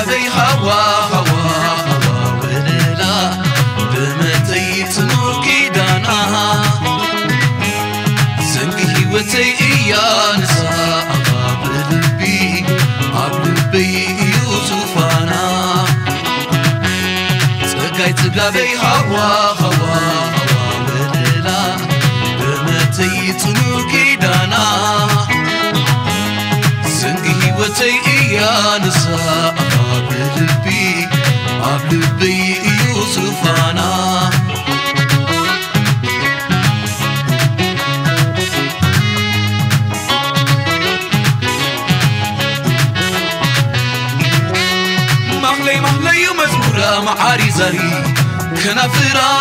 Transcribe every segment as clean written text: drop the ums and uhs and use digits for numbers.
أبي هوا هوا هوا وللا بمتي تنور كيدانا زنقي وتي إيا نسا قبل البي يوسفانا زقاي تقابي هوا هوا وللا بمتي تنور كيدانا يا نساء قبل البي يوسفانا محلي مزمورة معاري زري كنافرة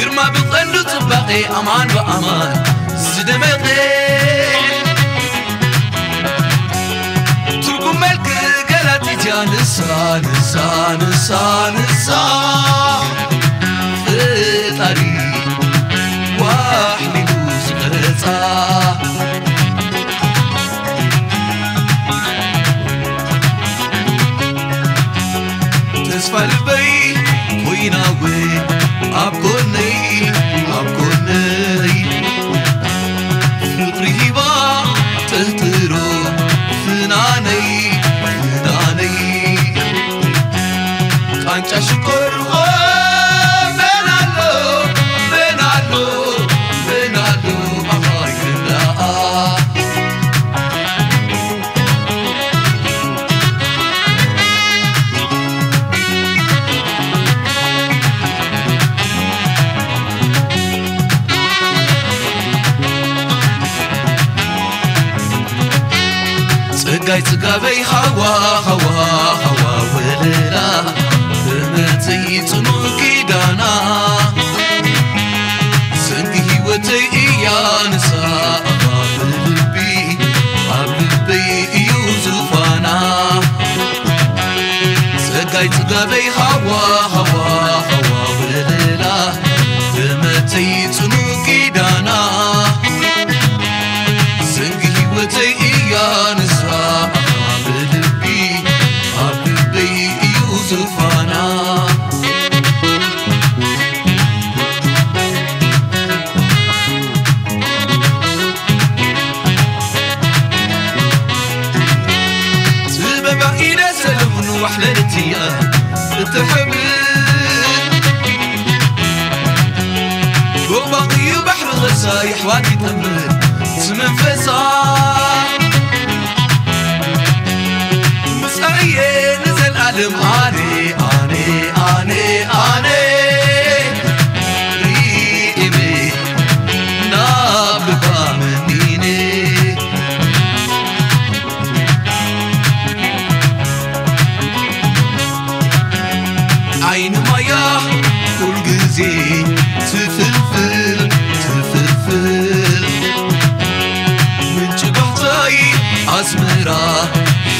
كرما بطل تبقي أمان بأمان زدمتي نسا فطري واحمل سكرتا تسفى البي ويناوي أبقوني فطري هبا تهترو فناني أنت شكر بنالو أخاي الله تقاي هوا وليلا تنور كيدانا زنقي وتي إيا نساء قبل البي يوسفانا زقاي تقابي هوا وليلا بمتي تنور كيدانا زنقي وتي إيا نساء قبل البي يوسفانا وحلالتي تحبل وباقي بحر غصايح وادي تمر تنفسا مسقية نزل قلم أني ريقمي نابلبا منيني عين ميا كل جزي تفلفل من جبهتي أزمرة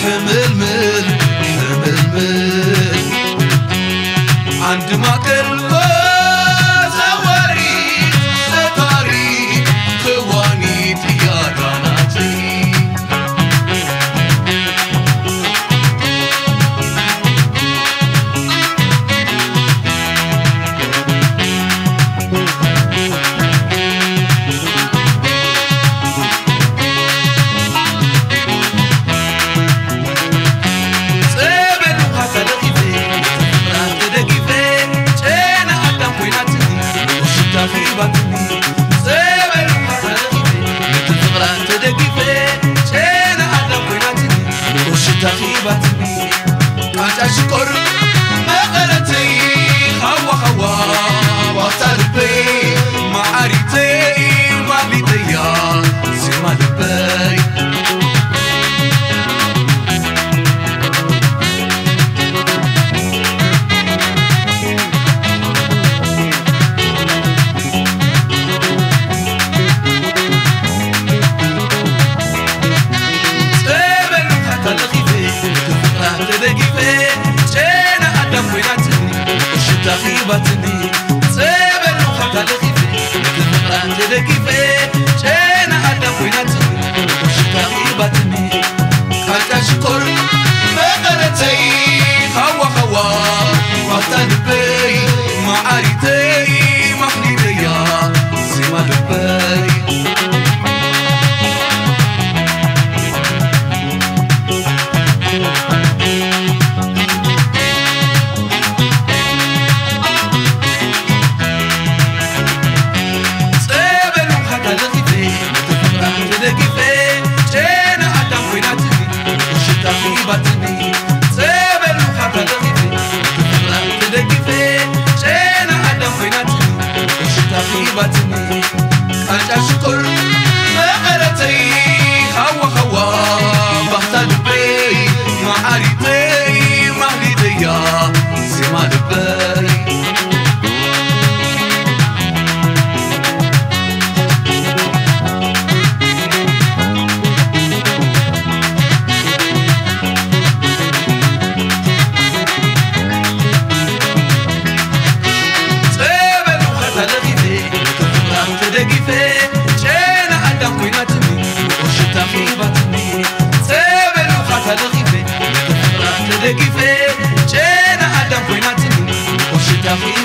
حمل عندما قلبه زواري خواني دياراناتي